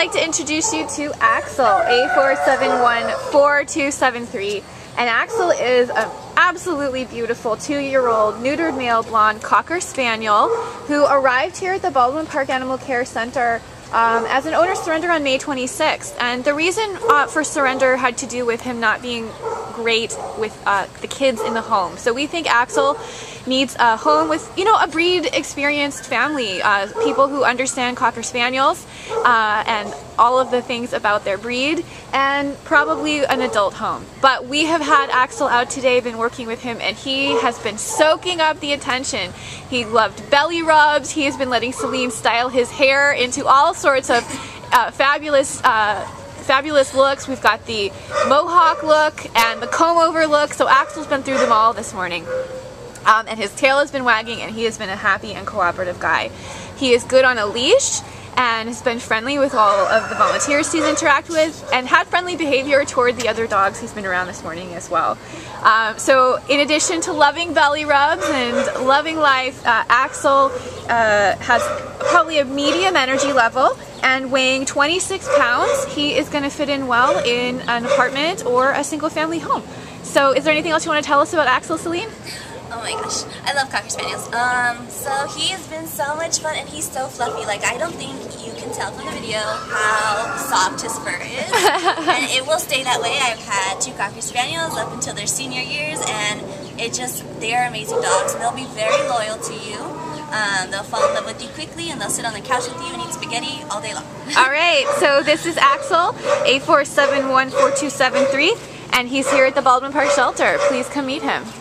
like to introduce you to Axel, A4714273. And Axel is an absolutely beautiful 2-year-old neutered male blonde Cocker Spaniel who arrived here at the Baldwin Park Animal Care Center as an owner surrender on May 26th. And the reason for surrender had to do with him not being great with the kids in the home. So we think Axel needs a home with, you know, a breed experienced family, people who understand Cocker Spaniels and all of the things about their breed, and probably an adult home. But we have had Axel out today, been working with him, and he has been soaking up the attention. He loved belly rubs. He has been letting Celine style his hair into all sorts of fabulous looks. We've got the mohawk look and the comb over look, so Axel's been through them all this morning. And his tail has been wagging, and he has been a happy and cooperative guy. He is good on a leash and has been friendly with all of the volunteers he's interacted with, and had friendly behavior toward the other dogs he's been around this morning as well. So in addition to loving belly rubs and loving life, Axel has probably a medium energy level, and weighing 26 pounds, he is going to fit in well in an apartment or a single family home. So is there anything else you want to tell us about Axel, Celine? Oh my gosh, I love Cocker Spaniels. So he has been so much fun, and he's so fluffy. Like, I don't think you can tell from the video how soft his fur is. And it will stay that way. I've had 2 Cocker Spaniels up until their senior years, and it just, they are amazing dogs. They'll be very loyal to you. They'll fall in love with you quickly, and they'll sit on the couch with you and eat spaghetti all day long. Alright, so this is Axel, A4714273, and he's here at the Baldwin Park Shelter. Please come meet him.